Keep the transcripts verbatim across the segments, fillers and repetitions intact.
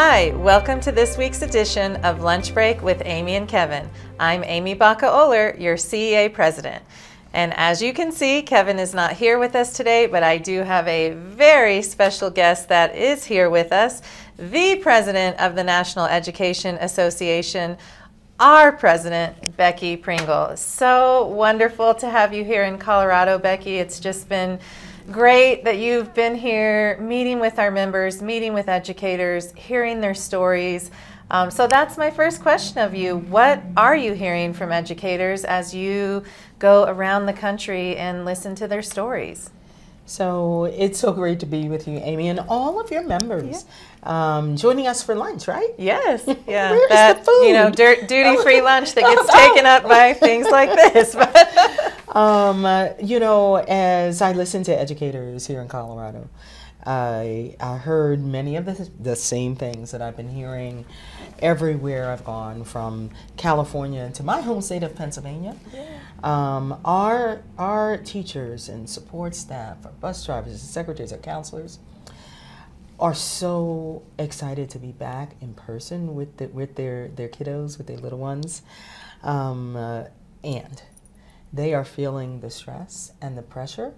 Hi, welcome to this week's edition of Lunch Break with Amie and Kevin. I'm Amie Baca-Oehlert, your C E A president. And as you can see, Kevin is not here with us today, but I do have a very special guest that is here with us, the president of the National Education Association, our president, Becky Pringle. So wonderful to have you here in Colorado, Becky. It's just been great that you've been here meeting with our members, meeting with educators, hearing their stories. Um, so that's my first question of you. What are you hearing from educators as you go around the country and listen to their stories? So it's so great to be with you, Amie, and all of your members. Yeah. Um, joining us for lunch, right? Yes. Yeah. Where's that, the food? You know, duty-free lunch that gets taken up by things like this. um, uh, you know, as I listen to educators here in Colorado, I, I heard many of the, the same things that I've been hearing everywhere I've gone, from California to my home state of Pennsylvania. Yeah. Um, our, our teachers and support staff, our bus drivers, our secretaries, our counselors are so excited to be back in person with, the, with their, their kiddos, with their little ones. Um, uh, and they are feeling the stress and the pressure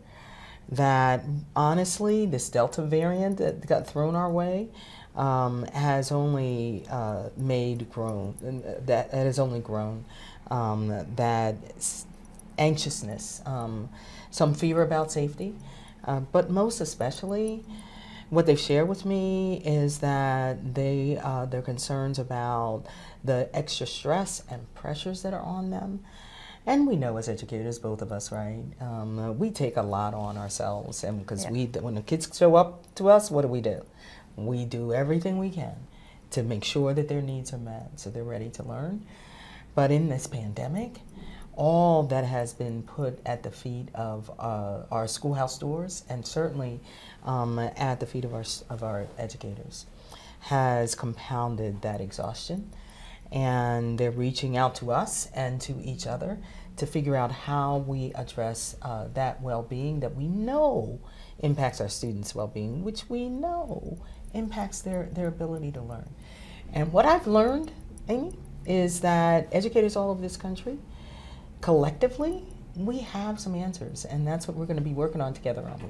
that, honestly, this Delta variant that got thrown our way um, has only uh, made grown, that, that has only grown. Um, that anxiousness, um, some fear about safety, uh, but most especially, what they've shared with me is that they uh, their concerns about the extra stress and pressures that are on them. And we know as educators, both of us, right? Um, we take a lot on ourselves, and because yeah. we, when the kids show up to us, what do we do? We do everything we can to make sure that their needs are met, so they're ready to learn. But in this pandemic, all that has been put at the feet of uh, our schoolhouse doors, and certainly um, at the feet of our, of our educators, has compounded that exhaustion. And they're reaching out to us and to each other to figure out how we address uh, that well-being that we know impacts our students' well-being, which we know impacts their, their ability to learn. And what I've learned, Amie, is that educators all over this country, collectively, we have some answers, and that's what we're going to be working on together, aren't we?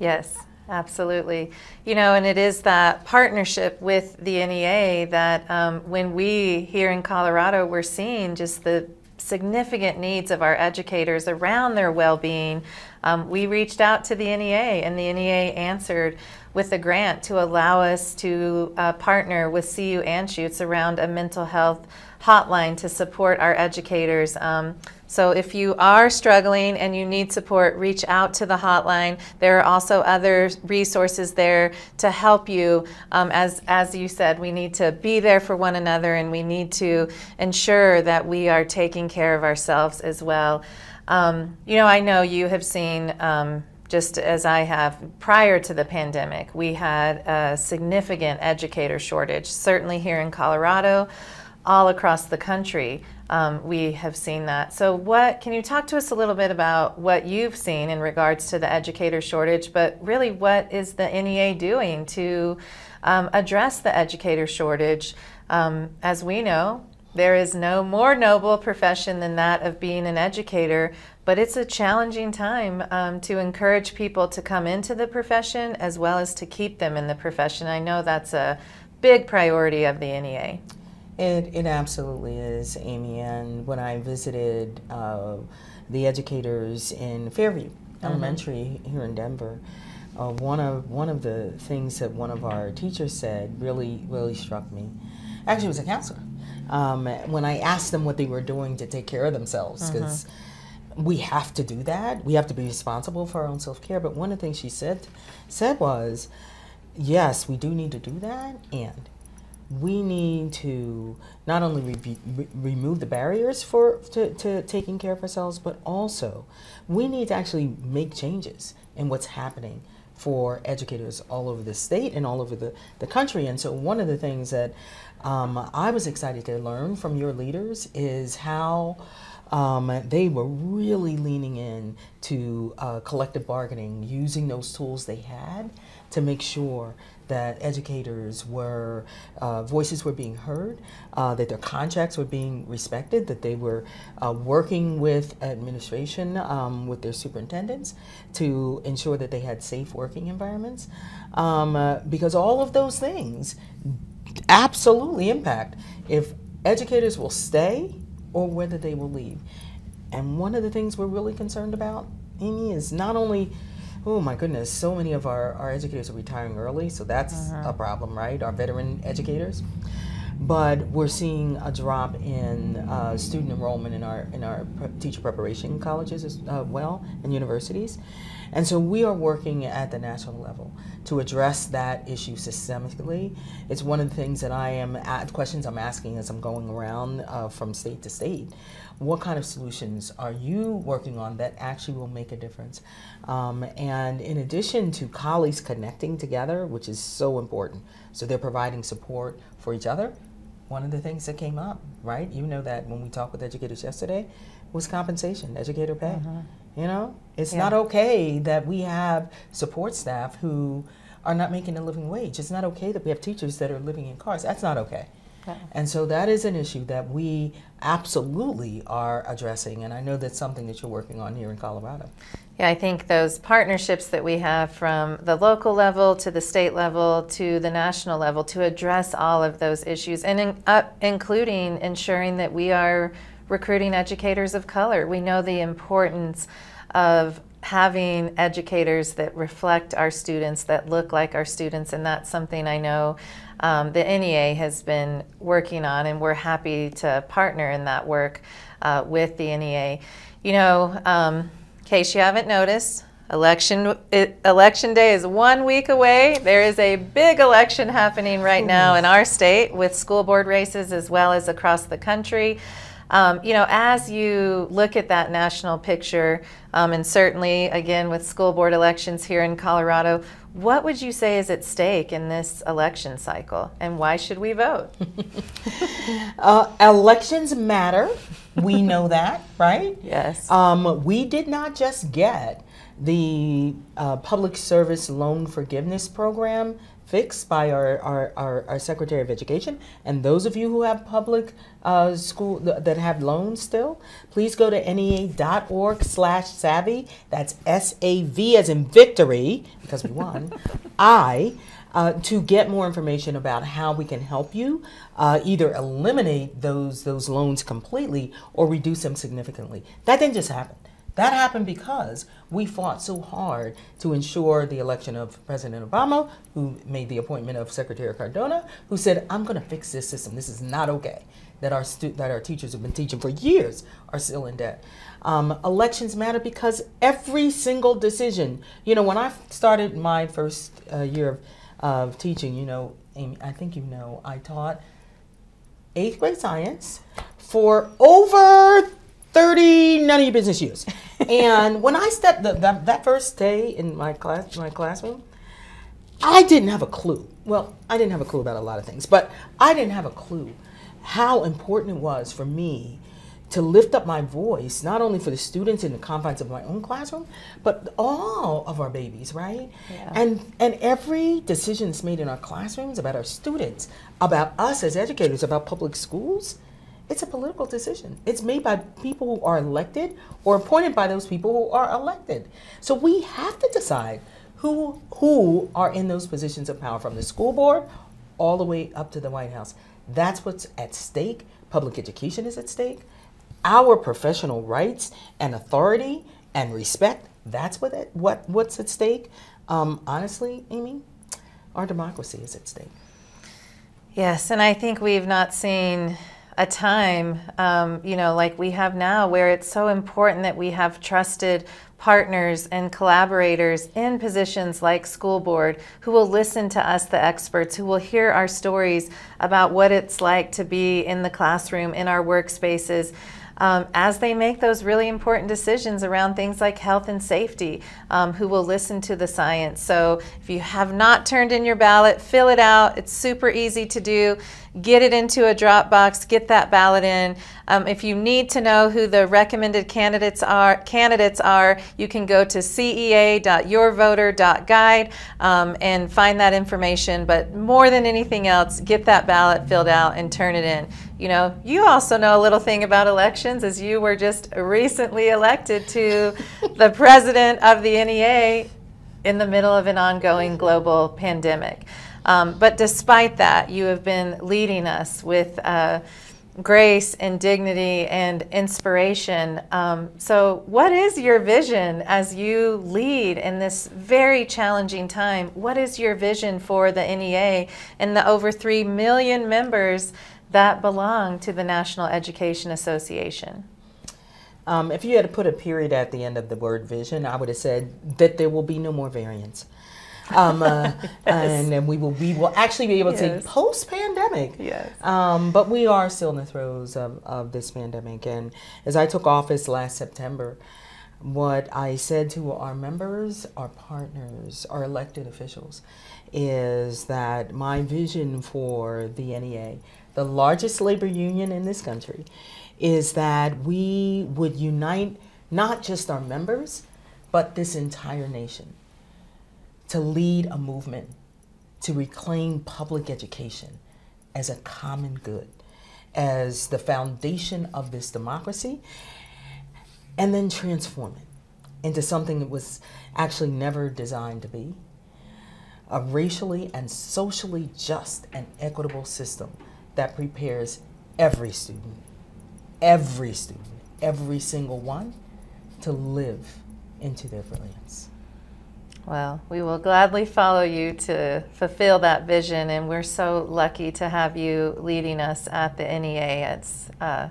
Yes, absolutely. You know, and it is that partnership with the N E A that um, when we here in Colorado, we're seeing just the significant needs of our educators around their well-being. Um, we reached out to the N E A, and the N E A answered with a grant to allow us to uh, partner with C U Anschutz around a mental health hotline to support our educators. Um, so if you are struggling and you need support, reach out to the hotline. There are also other resources there to help you. Um, as, as you said, we need to be there for one another, and we need to ensure that we are taking care of ourselves as well. Um, you know, I know you have seen, um, just as I have, prior to the pandemic, we had a significant educator shortage, certainly here in Colorado, all across the country. Um, we have seen that. So what, can you talk to us a little bit about what you've seen in regards to the educator shortage, but really what is the N E A doing to um, address the educator shortage? Um, as we know, there is no more noble profession than that of being an educator, but it's a challenging time um, to encourage people to come into the profession as well as to keep them in the profession. I know that's a big priority of the N E A. It, it absolutely is, Amie. And when I visited uh, the educators in Fairview mm-hmm. Elementary here in Denver, uh, one of one of the things that one of our teachers said really, really struck me. Actually, it was a counselor. Um, when I asked them what they were doing to take care of themselves, because mm-hmm. we have to do that. We have to be responsible for our own self-care. But one of the things she said said was, yes, we do need to do that, and we need to not only re re remove the barriers for to, to taking care of ourselves, but also we need to actually make changes in what's happening for educators all over the state and all over the, the country. And so one of the things that um, I was excited to learn from your leaders is how um, they were really leaning in to uh, collective bargaining, using those tools they had to make sure that educators were, uh, voices were being heard, uh, that their contracts were being respected, that they were uh, working with administration, um, with their superintendents, to ensure that they had safe working environments. Um, uh, because all of those things absolutely impact if educators will stay or whether they will leave. And one of the things we're really concerned about, Amie, is not only, oh my goodness, so many of our, our educators are retiring early, so that's uh-huh. a problem, right? Our veteran educators. But we're seeing a drop in uh, student enrollment in our, in our teacher preparation colleges as uh, well, and universities. And so we are working at the national level to address that issue systemically. It's one of the things that I am, at, questions I'm asking as I'm going around uh, from state to state. What kind of solutions are you working on that actually will make a difference? Um, and in addition to colleagues connecting together, which is so important, so they're providing support for each other. One of the things that came up, right? You know that when we talked with educators yesterday, was compensation, educator pay. Mm-hmm. You know, it's yeah. not okay that we have support staff who are not making a living wage. It's not okay that we have teachers that are living in cars. That's not okay. Yeah. And so that is an issue that we absolutely are addressing. And I know that's something that you're working on here in Colorado. Yeah, I think those partnerships that we have from the local level to the state level to the national level to address all of those issues, and in, uh, including ensuring that we are recruiting educators of color. We know the importance of having educators that reflect our students, that look like our students, and that's something I know um, the N E A has been working on, and we're happy to partner in that work uh, with the N E A. You know, um, in case you haven't noticed, election, it, election day is one week away. There is a big election happening right now in our state with school board races as well as across the country. Um, you know, as you look at that national picture, um, and certainly, again, with school board elections here in Colorado, what would you say is at stake in this election cycle, and why should we vote? uh, elections matter. We know that, right? Yes. Um, we did not just get the uh, public service loan forgiveness program fixed by our, our, our, our Secretary of Education. And those of you who have public uh, school th that have loans still, please go to N E A dot org slash savvy. That's S A V as in victory, because we won, I, uh, to get more information about how we can help you uh, either eliminate those, those loans completely or reduce them significantly. That didn't just happen. That happened because we fought so hard to ensure the election of President Obama, who made the appointment of Secretary Cardona, who said, I'm going to fix this system. This is not okay that our, stu that our teachers have been teaching for years are still in debt. Um, elections matter because every single decision, you know, when I started my first uh, year of, of teaching, you know, Amie, I think you know, I taught eighth grade science for over thirty, none of your business years. And when I stepped, the, the, that first day in my class, my classroom, I didn't have a clue. Well, I didn't have a clue about a lot of things, but I didn't have a clue how important it was for me to lift up my voice, not only for the students in the confines of my own classroom, but all of our babies, right? Yeah. And, and every decision that's made in our classrooms about our students, about us as educators, about public schools, it's a political decision. It's made by people who are elected or appointed by those people who are elected. So we have to decide who, who are in those positions of power, from the school board all the way up to the White House. That's what's at stake. Public education is at stake. Our professional rights and authority and respect, that's what it, what, what's at stake. Um, honestly, Amie, our democracy is at stake. Yes, and I think we've not seen a time, um, you know, like we have now, where it's so important that we have trusted partners and collaborators in positions like school board who will listen to us, the experts, who will hear our stories about what it's like to be in the classroom, in our workspaces. um, as they make those really important decisions around things like health and safety, um, who will listen to the science. So if you have not turned in your ballot, fill it out. It's super easy to do. Get it into a drop box, get that ballot in. Um, if you need to know who the recommended candidates are, candidates are, you can go to C E A dot your voter dot guide um, and find that information. But more than anything else, get that ballot filled out and turn it in. You know, you also know a little thing about elections, as you were just recently elected to the president of the N E A in the middle of an ongoing global pandemic. Um, but despite that, you have been leading us with uh, grace and dignity and inspiration. Um, so what is your vision as you lead in this very challenging time? What is your vision for the N E A and the over three million members that belong to the National Education Association? Um, if you had to put a period at the end of the word vision, I would have said that there will be no more variants. um, uh, yes. and, and we will we will actually be able yes. to post-pandemic. Yes. Um, but we are still in the throes of, of this pandemic. And as I took office last September, what I said to our members, our partners, our elected officials, is that my vision for the N E A, the largest labor union in this country, is that we would unite not just our members, but this entire nation, to lead a movement to reclaim public education as a common good, as the foundation of this democracy, and then transform it into something it was actually never designed to be, a racially and socially just and equitable system that prepares every student, every student, every single one, to live into their brilliance. Well, we will gladly follow you to fulfill that vision, and we're so lucky to have you leading us at the N E A. It's uh,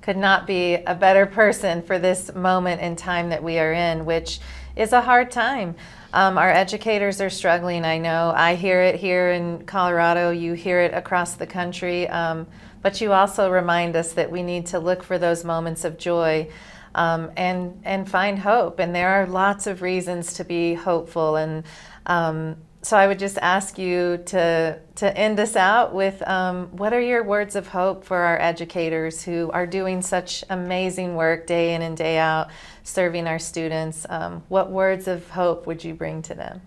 could not be a better person for this moment in time that we are in, which is a hard time. Um, our educators are struggling. I know I hear it here in Colorado. You hear it across the country. Um, but you also remind us that we need to look for those moments of joy. Um, and, and find hope. And there are lots of reasons to be hopeful. And um, so I would just ask you to, to end us out with um, what are your words of hope for our educators who are doing such amazing work day in and day out, serving our students? Um, what words of hope would you bring to them?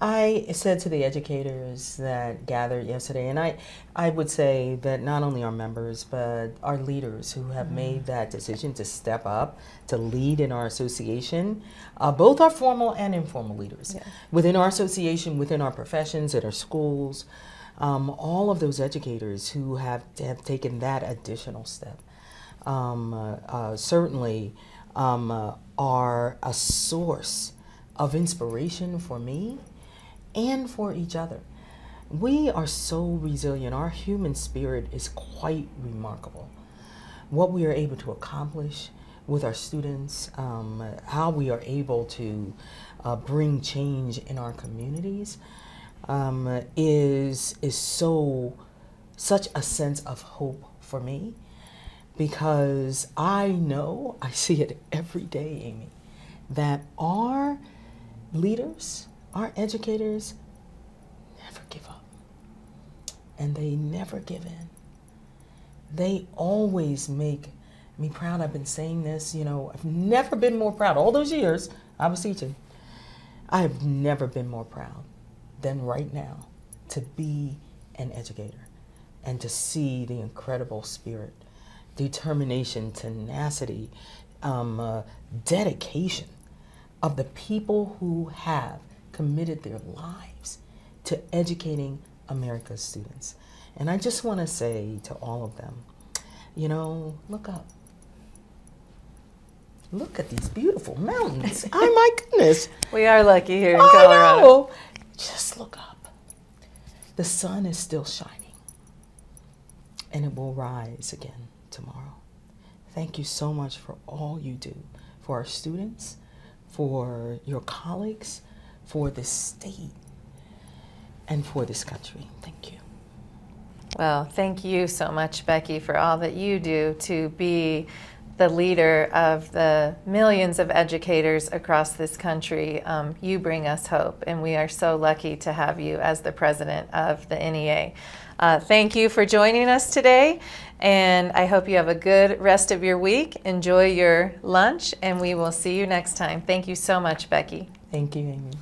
I said to the educators that gathered yesterday, and I, I would say that not only our members, but our leaders who have mm-hmm. made that decision to step up, to lead in our association, uh, both our formal and informal leaders, yes. within our association, within our professions, at our schools, um, all of those educators who have, have taken that additional step, um, uh, uh, certainly um, uh, are a source of inspiration for me and for each other. We are so resilient. Our human spirit is quite remarkable. What we are able to accomplish with our students, um, how we are able to uh, bring change in our communities um, is, is so, such a sense of hope for me, because I know, I see it every day, Amie, that our leaders, our educators never give up, and they never give in. They always make me proud. I've been saying this, you know, I've never been more proud. All those years I was teaching, I have never been more proud than right now to be an educator and to see the incredible spirit, determination, tenacity, um, uh, dedication of the people who have committed their lives to educating America's students. And I just want to say to all of them, you know, look up. Look at these beautiful mountains. Oh, my goodness. We are lucky here in I Colorado. Know. Just look up. The sun is still shining, and it will rise again tomorrow. Thank you so much for all you do, for our students, for your colleagues, for this state, and for this country. Thank you. Well, thank you so much, Becky, for all that you do to be the leader of the millions of educators across this country. Um, you bring us hope, and we are so lucky to have you as the president of the N E A. Uh, thank you for joining us today, and I hope you have a good rest of your week. Enjoy your lunch, and we will see you next time. Thank you so much, Becky. Thank you, Amie.